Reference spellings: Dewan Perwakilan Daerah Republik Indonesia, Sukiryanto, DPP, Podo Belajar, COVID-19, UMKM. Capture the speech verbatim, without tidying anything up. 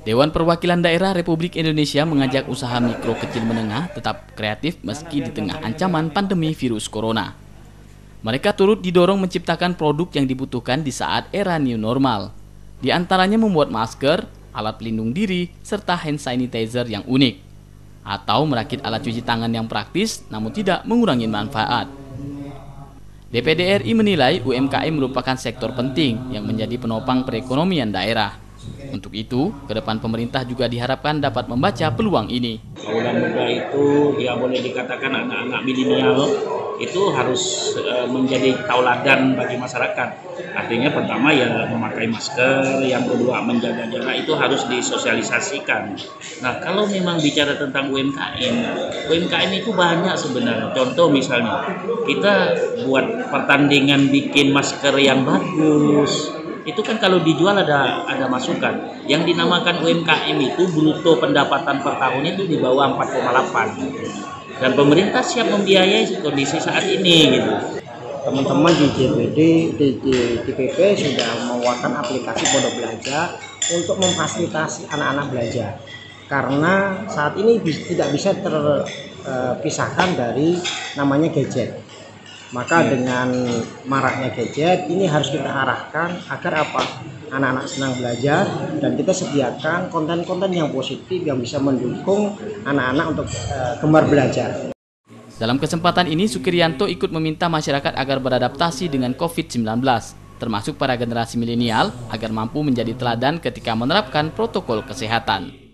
Dewan Perwakilan Daerah Republik Indonesia mengajak usaha mikro kecil menengah tetap kreatif meski di tengah ancaman pandemi virus corona. Mereka turut didorong menciptakan produk yang dibutuhkan di saat era new normal. Di antaranya membuat masker, alat pelindung diri, serta hand sanitizer yang unik. Atau merakit alat cuci tangan yang praktis namun tidak mengurangi manfaat. D P D R I menilai U M K M merupakan sektor penting yang menjadi penopang perekonomian daerah. Untuk itu, ke depan pemerintah juga diharapkan dapat membaca peluang ini. Kaum muda itu, ya boleh dikatakan anak-anak milenial itu harus e, menjadi tauladan bagi masyarakat. Artinya pertama ya memakai masker, yang kedua menjaga jarak itu harus disosialisasikan. Nah kalau memang bicara tentang U M K M, U M K M itu banyak sebenarnya. Contoh misalnya, kita buat pertandingan bikin masker yang bagus, itu kan kalau dijual ada ada masukan. Yang dinamakan U M K M itu bruto pendapatan per tahun itu di bawah empat koma delapan, dan pemerintah siap membiayai kondisi saat ini gitu. Teman-teman di J B D, di D P P sudah mengeluarkan aplikasi Podo Belajar untuk memfasilitasi anak-anak belajar, karena saat ini tidak bisa terpisahkan dari namanya gadget. Maka dengan maraknya gadget ini harus kita arahkan agar apa? Anak-anak senang belajar, dan kita sediakan konten-konten yang positif yang bisa mendukung anak-anak untuk uh, gemar belajar. Dalam kesempatan ini, Sukiryanto ikut meminta masyarakat agar beradaptasi dengan COVID sembilan belas, termasuk para generasi milenial, agar mampu menjadi teladan ketika menerapkan protokol kesehatan.